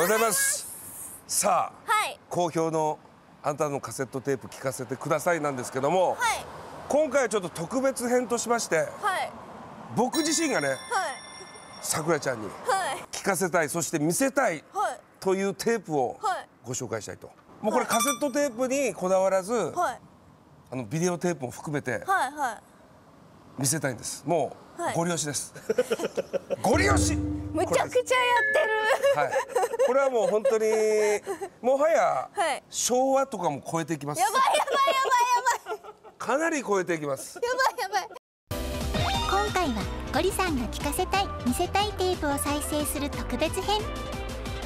ございます。さあ、好評のあんたのカセットテープ聞かせてくださいなんですけども、今回はちょっと特別編としまして、僕自身がね、さくらちゃんに聞かせたい、そして見せたいというテープをご紹介したいと。もうこれカセットテープにこだわらず、ビデオテープも含めて見せたいんです。もうゴリ押しです。ゴリ押しむちゃくちゃやってる。これはもう本当にもはや昭和とかも超えていきます。やばいやばいやばいやばい、かなり超えていきます。やばいやばい。今回はゴリさんが聞かせたい見せたいテープを再生する特別編。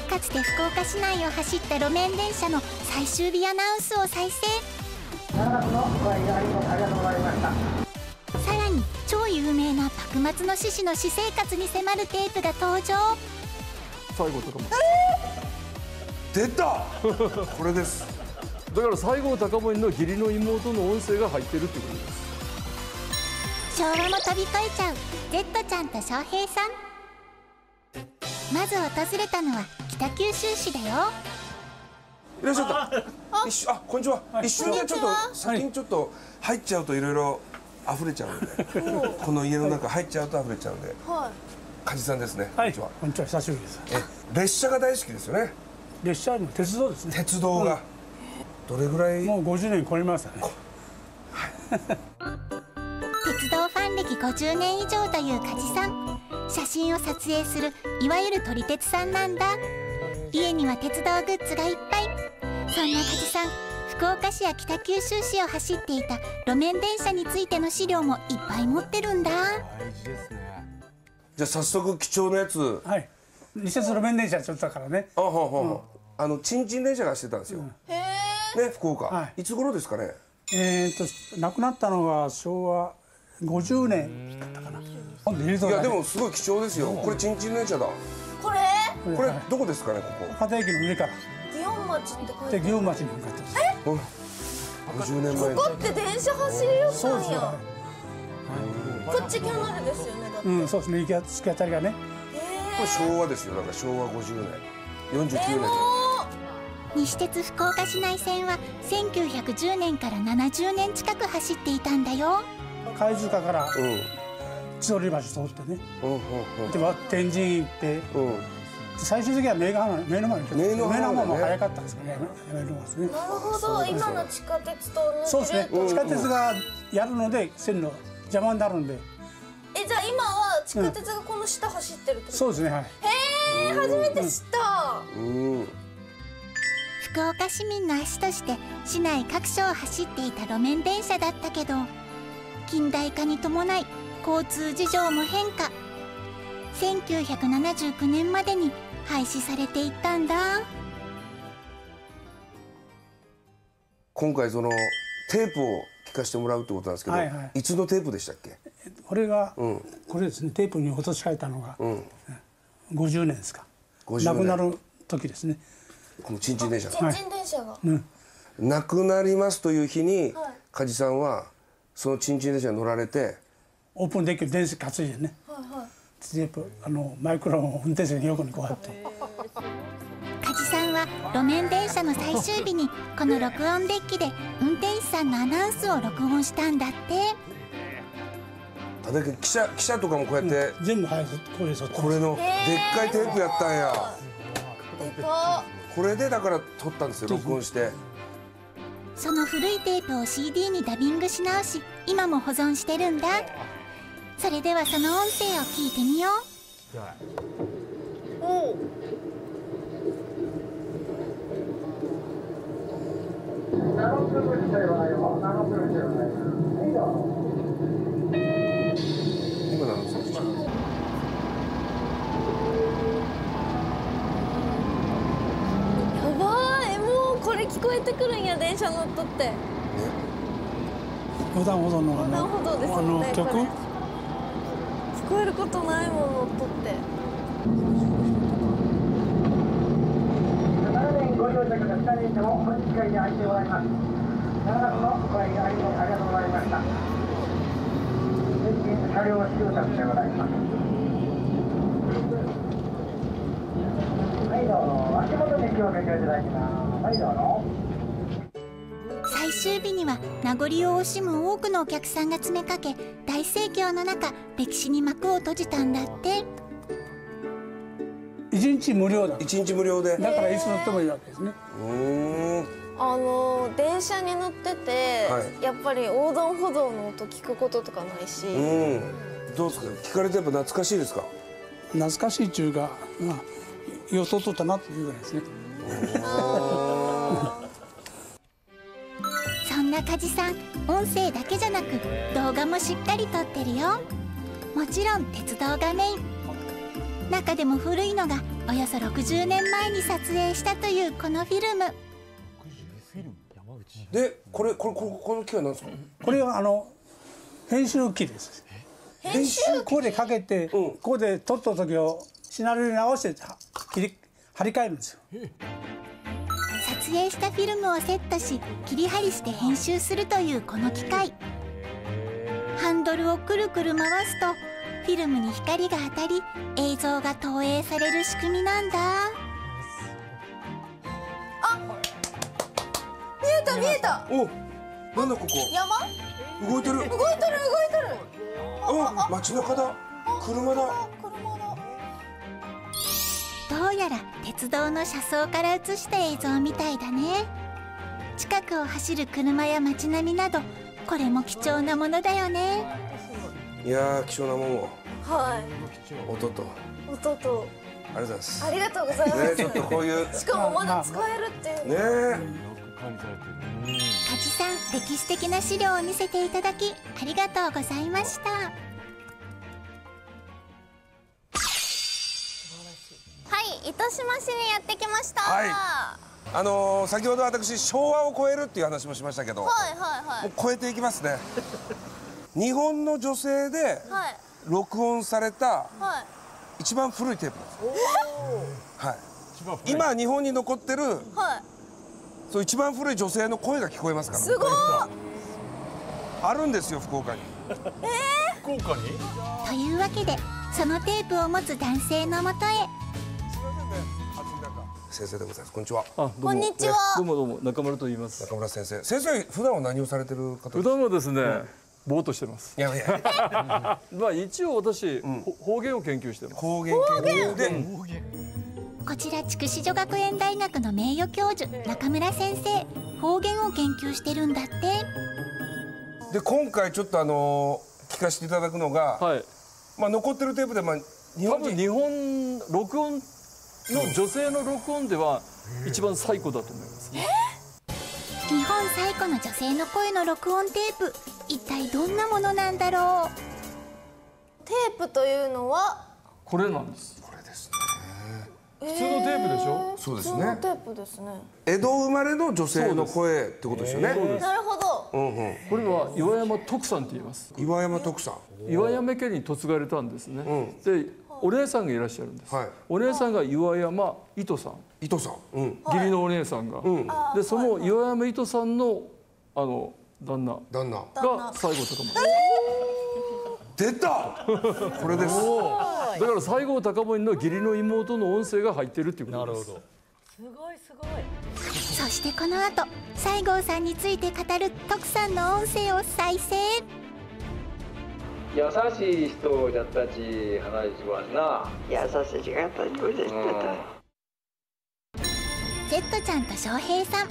かつて福岡市内を走った路面電車の最終日アナウンスを再生。さらに超有名な幕末の志士の私生活に迫るテープが登場。最後とかも出た。これです。だから西郷隆盛の義理の妹の音声が入ってるってことです。昭和も飛び越えちゃう Z ちゃんと翔平さん。まず訪れたのは北九州市だよ。いらっしゃった。一緒、あ、こんにちは。一緒にちょっと、先にちょっと入っちゃうといろいろ溢れちゃうんで。この家の中入っちゃうと溢れちゃうんで。梶さんですね。こんにちは。こんにちは、久しぶりです。列車が大好きですよね。列車の鉄道ですね。鉄道が。どれぐらい。もう50年超えましたね。鉄道ファン歴50年以上という梶さん。写真を撮影するいわゆる撮り鉄さんなんだ。家には鉄道グッズがいっぱい。そんな梶さん、福岡市や北九州市を走っていた路面電車についての資料もいっぱい持ってるんだ。大事ですね。じゃあ早速貴重なやつ。はい。二節路面電車ちょっとだからね。あ、ほうほうほう。チンチン電車がしてたんですよ。へえ。ね、福岡。はい。いつ頃ですかね。亡くなったのが昭和50年だったかな。いやでもすごい貴重ですよ。これチンチン電車だ。これ？これどこですかね、ここ。博多駅の上から。祇園町って書いて。祇園町に向かってます。え？50年前。ここって電車走りよったんや。こっちキャナルですよね。うん、そうですね。突き当たりがね。これ昭和ですよ。だから昭和50年、49年。西鉄福岡市内線は1910年から70年近く走っていたんだよ。貝塚から千鳥橋通ってね、で天神行って、最終的には名の前に行って、名の前も早かったんですかね。なるほど、今の地下鉄とそうですね。地下鉄がやるので線路邪魔になるんで。じゃあ今は地下鉄がこの下走ってるってこと。そうですね。はい。へえ、初めて知った。福岡市民の足として市内各所を走っていた路面電車だったけど、近代化に伴い交通事情も変化。1979年までに廃止されていったんだ。今回そのテープを聞かせてもらうってことなんですけど、いつのテープでしたっけ？これが、これですね。テープに落とし替えたのが50年ですか。亡くなる時ですね。このチンチン電車が。チンチン電車が。亡くなりますという日に梶さんはそのチンチン電車に乗られて、オープンデッキ電車担いでね、テープマイクロを運転席の横にこうやって。梶さんは路面電車の最終日にこの録音デッキで運転手さんのアナウンスを録音したんだって。だけど記者とかもこうやって全部これのでっかいテープやったんや。これでだから撮ったんですよ、録音して。その古いテープを CD にダビングし直し、今も保存してるんだ。それではその音声を聞いてみよう。おやばい、もうこれ聞こえてくるんや、電車乗っとって。横断歩道の曲聞こえることないものをとって。はい、どうも。最終日には名残を惜しむ多くのお客さんが詰めかけ、大盛況の中、歴史に幕を閉じたんだって。1日無料で、だからいつ乗ってもいいわけですね。電車に乗ってて、はい、やっぱり横断歩道の音聞くこととかないし。どうですか、聞かれてやっぱ懐かしいですか。懐かしいっていうか、まあ、予想とったなっていうぐらいですね。そんな梶さん、音声だけじゃなく動画もしっかり撮ってるよ。もちろん鉄道がメイン。中でも古いのがおよそ60年前に撮影したというこのフィルムで、この機は何ですか。これは編集機です。編集機、ここでかけて、ここで撮った時をシナリオに合わせて張り替えるんですよ。撮影したフィルムをセットし、切り張りして編集するというこの機械。ハンドルをくるくる回すとフィルムに光が当たり、映像が投影される仕組みなんだ。あ、見えた。お、なんだここ。山？動いてる。あ、街中だ。車だ。どうやら鉄道の車窓から映した映像みたいだね。近くを走る車や街並みなど、これも貴重なものだよね。いやー、貴重なもの。はい。音と。ありがとうございます。ね、ちょっとこういう。しかもまだ使えるっていう。ねえ。梶さん、歴史的な資料を見せていただき、ありがとうございました。はい、糸島市にやってきました。はい。先ほど私、昭和を超えるっていう話もしましたけど。はい。もう超えていきますね。日本の女性で録音された一番古いテープです。はい。今日本に残ってる、そう一番古い女性の声が聞こえますから。すごい。あるんですよ、福岡に。福岡に？というわけで、そのテープを持つ男性のもとへ。先生でございます。こんにちは。こんにちは。どうも中村と言います。中村先生。先生普段は何をされてる方ですか？普段はですね。ぼーっとしてます。まあ一応私、方言を研究してます。方言。こちら筑紫女学園大学の名誉教授中村先生、方言を研究してるんだって。で、今回ちょっと聞かせていただくのが、まあ残ってるテープで、まあ多分日本録音の女性の録音では一番最古だと思います。日本最古の女性の声の録音テープ、一体どんなものなんだろう。テープというのはこれなんです。これですね。普通のテープでしょ。そうですね。普通のテープですね。江戸生まれの女性の声ってことですよね。なるほど。これは岩山徳さんって言います。岩山徳さん。岩山家に嫁がれたんですね。で、お姉さんがいらっしゃるんです。お姉さんが岩山糸さん。糸さん。義理のお姉さんが。で、その岩山糸さんの旦那が最後高森。出た。これです。だから西郷隆盛の義理の妹の音声が入ってるっていうことです。なるほど。すごい。そしてこの後、西郷さんについて語る徳さんの音声を再生。優しい人じゃったち話はな。優しい人やったちこでした。Zちゃんと翔平さん。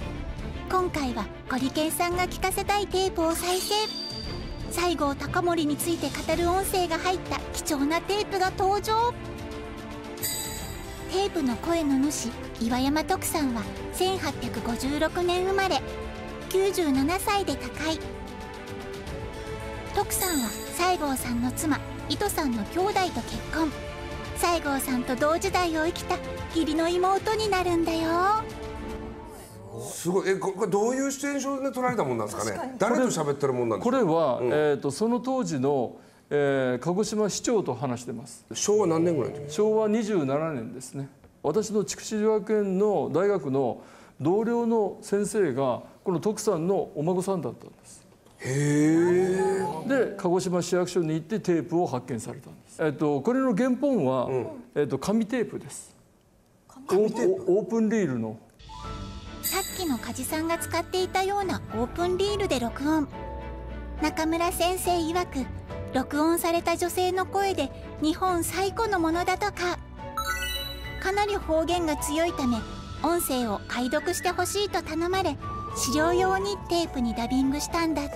今回はゴリケンさんが聞かせたいテープを再生。西郷隆盛について語る音声が入った貴重なテープが登場。テープの声の主、岩山徳さんは1856年生まれ、97歳で他界。徳さんは西郷さんの妻糸さんの兄弟と結婚。西郷さんと同時代を生きた義理の妹になるんだよ。すごい。これどういうシチュエーションで撮られたもんなんですかね。誰と喋ってるもんなんですか。これはその当時の鹿児島市長と話してます。昭和何年ぐらいですか。昭和27年ですね。私の筑紫女学園の大学の同僚の先生がこの徳さんのお孫さんだったんです。で鹿児島市役所に行ってテープを発見されたんです。これの原本は紙テープです。オープンリールのさっきの梶さんが使っていたようなオープンリールで録音。中村先生曰く、録音された女性の声で日本最古のものだとか。かなり方言が強いため音声を解読してほしいと頼まれ、資料用にテープにダビングしたんだって。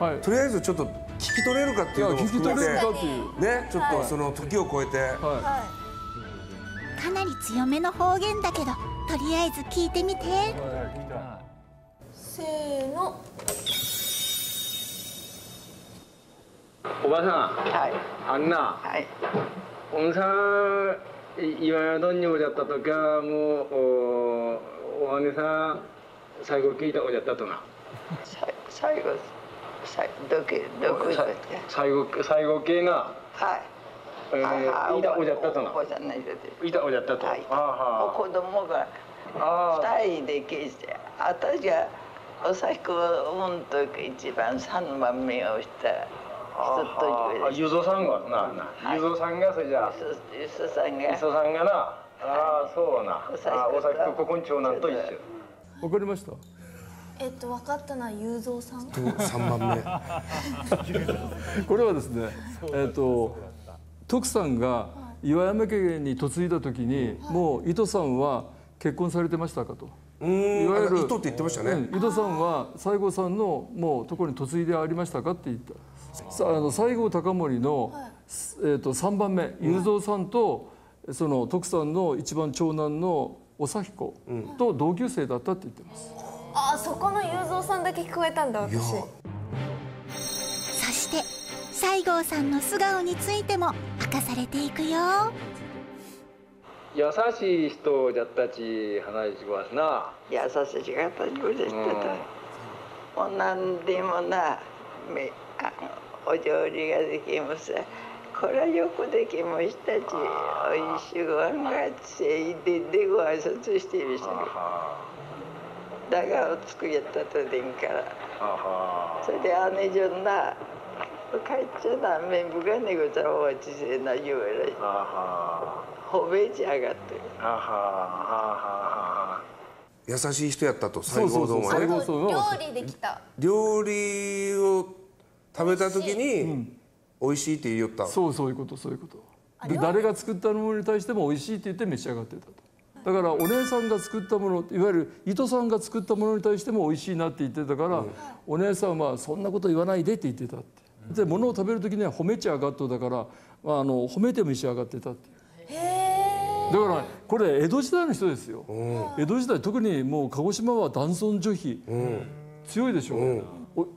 はい、とりあえずちょっと聞き取れるかっていうのを含めてね、ちょっとその時を超えて、はい、かなり強めの方言だけどとりあえず聞いてみて。せーの。おばさん、はい、あんな、はい、おんさん岩宿におじゃったときはもうお姉さん最後聞いたおじゃったとな。最後最後系が、はい、いたおじゃったとな。いたおじゃったと。子供が二人で聞いて、私はおさひこを産むとき一番三番目をした。ゆぞさんがな、ゆぞさんがそれじゃあ、ゆぞさんがな、ああそうな、おさきここん長男と一緒。わかりました。わかったな、ゆぞさん。3番目。これはですね、徳さんが岩山家に嫁いだ時に、もう糸さんは結婚されてましたかと。いわゆる糸って言ってましたね。糸さんは西郷さんのもうところに嫁いでありましたかって言った。西郷隆盛の、3番目雄三さんと、その徳さんの一番長男のおさひこと同級生だったって言ってます。あ、そこの雄三さんだけ聞こえたんだ私。そして西郷さんの素顔についても明かされていくよ。優しい人じゃったち話しますな。優しい方にうれしかった。もう何でもな。お料理ができます。これはよくできましたし、おいしいご飯がせいでご挨拶していました。だがお作りやったとでんから。それで姉じょんな、帰っちゃな面部がねごちゃおわちせな言われ。褒めちゃがって。優しい人やったと。西郷どんはね。料理できた。料理を。食べた時に美味しいって言いよった。そういうことで、誰が作ったものに対しても美味しいって言って召し上がってたと。だからお姉さんが作ったもの、いわゆる糸さんが作ったものに対しても美味しいなって言ってたから、お姉さんはそんなこと言わないでって言ってたって。で、物を食べる時には褒めちゃがっと、だから褒めて召し上がってたって。だからこれ江戸時代の人ですよ。江戸時代、特にもう鹿児島は男尊女卑強いでしょう。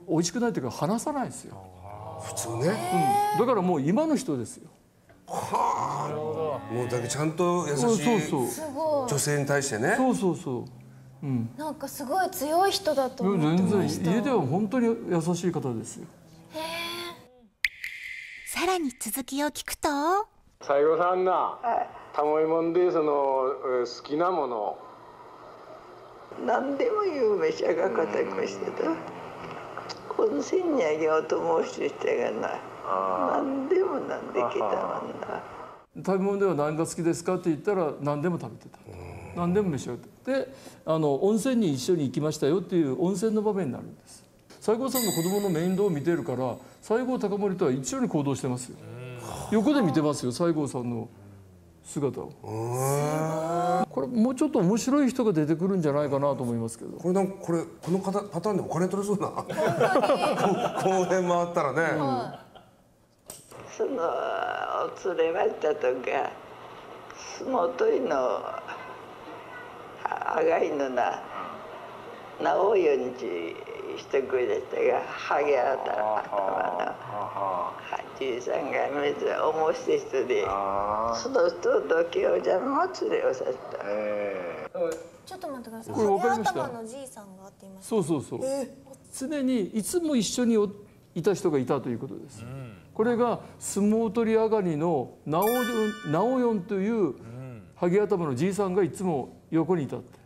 おいしくないというか話さないですよ普通ね。だからもう今の人ですよ。はあ、もうだけちゃんと優しい女性に対してね。なんかすごい強い人だと思ってました。全然家では本当に優しい方ですよ。へえ。さらに続きを聞くと、西郷さんな、たもいもんでその好きなもの何でも言う召し上がかたくしてた。温泉にあげようと申ししてがな、何でも何できたもんな。食べ物では何が好きですかって言ったら何でも食べてた。何でも召し上がってで、温泉に一緒に行きましたよっていう温泉の場面になるんです。西郷さんの子供の面倒を見てるから西郷隆盛とは一緒に行動してますよ。横で見てますよ西郷さんの姿を。これもうちょっと面白い人が出てくるんじゃないかなと思いますけど。これなんかこの方パターンでお金取れそうな。この辺回ったらね。そのお連れましたとか、相撲取りのあがいのな直代にしてくれたが、ハゲ頭のじいさんがめっちゃ面白い人で、その人と同居じゃも連れをさせた。ちょっと待ってください。ハゲ頭のじいさんがっています。そう。常にいつも一緒にいた人がいたということです。これが相撲取り上がりの直四というハゲ頭のじいさんがいつも横にいたって。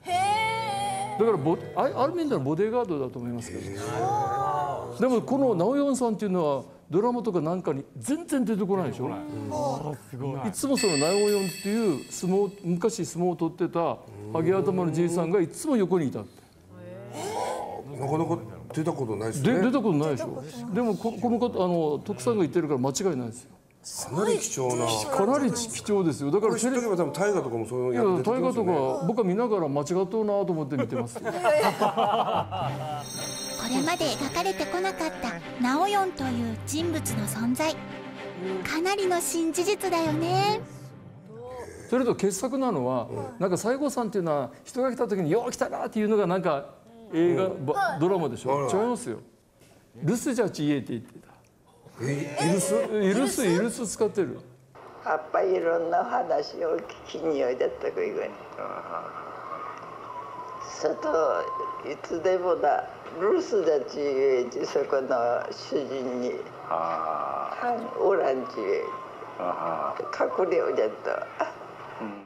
だからある面でのボディーガードだと思いますけど。でもこの直四さんっていうのはドラマとかなんかに全然出てこないでしょ。いつもそのナオヨンっていう相撲、昔相撲を取ってたハゲ頭のじいさんがいつも横にいたって。なかなか出たことないですね。出たことないでしょ。でもこの方徳さんが言ってるから間違いないですよ。かなり貴重な。かなり貴重ですよ。だから知っとけば多分大河とかもそういうのやってて、大河とか僕は見ながら間違ったなと思って見てます。これまで描かれてこなかったナオヨンという人物の存在、かなりの新事実だよね。それと傑作なのは、なんか西郷さんっていうのは人が来た時によう来たなっていうのがなんか映画ドラマでしょ。違いますよ。留守じゃちえって言ってた。イルス使ってる。やっぱりいろんな話を聞きにおいでったくいぐらい。外いつでもだ留守だちえちそこの主人におらんちえ隠れおじゃっ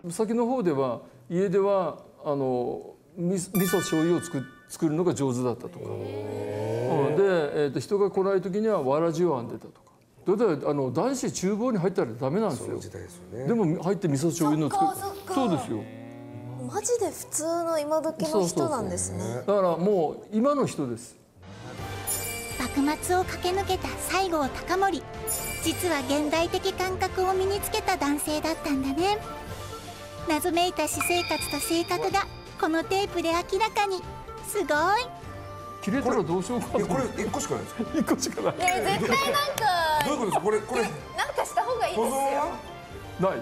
た。先の方では家では味噌醤油を作るのが上手だったとか。で、人が来ない時にはわらじを編んでたとか。だから男子厨房に入ったらダメなんですよ。でも入って味噌醤油の作る。そうですよ。マジで普通の今時の人なんですね。だからもう今の人です。幕末を駆け抜けた西郷隆盛、実は現代的感覚を身につけた男性だったんだね。謎めいた私生活と性格がこのテープで明らかに。すごい。切れたらどうしようか。これ1個しかないですか。1個しかない。絶対なんかどういうことですか。これなんかした方がいいですよ。ない。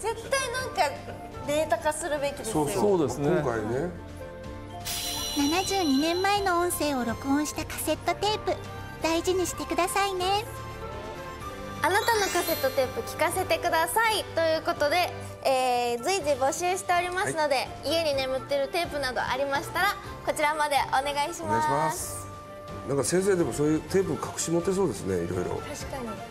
絶対なんかデータ化するべきですよ。そうですね。今回ね。72年前の音声を録音したカセットテープ、大事にしてくださいね。あなたのカセットテープ聞かせてくださいということで、随時募集しておりますので、はい、家に眠ってるテープなどありましたらこちらまでお願いします。なんか先生でもそういうテープ隠し持ってそうですね。いろいろ。確かに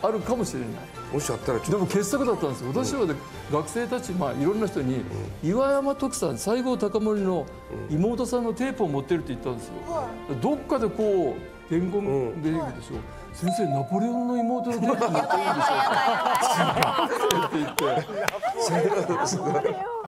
あるかもしれない。もしあったらちょっと。でも傑作だったんですよ。私は、ね、学生たち、いろんな人に、岩山徳さん、西郷隆盛の妹さんのテープを持ってるって言ったんですよ。どっかでこう伝言でいるでしょ。先生、ナポレオンの妹のテープ持ってるでしょって言って。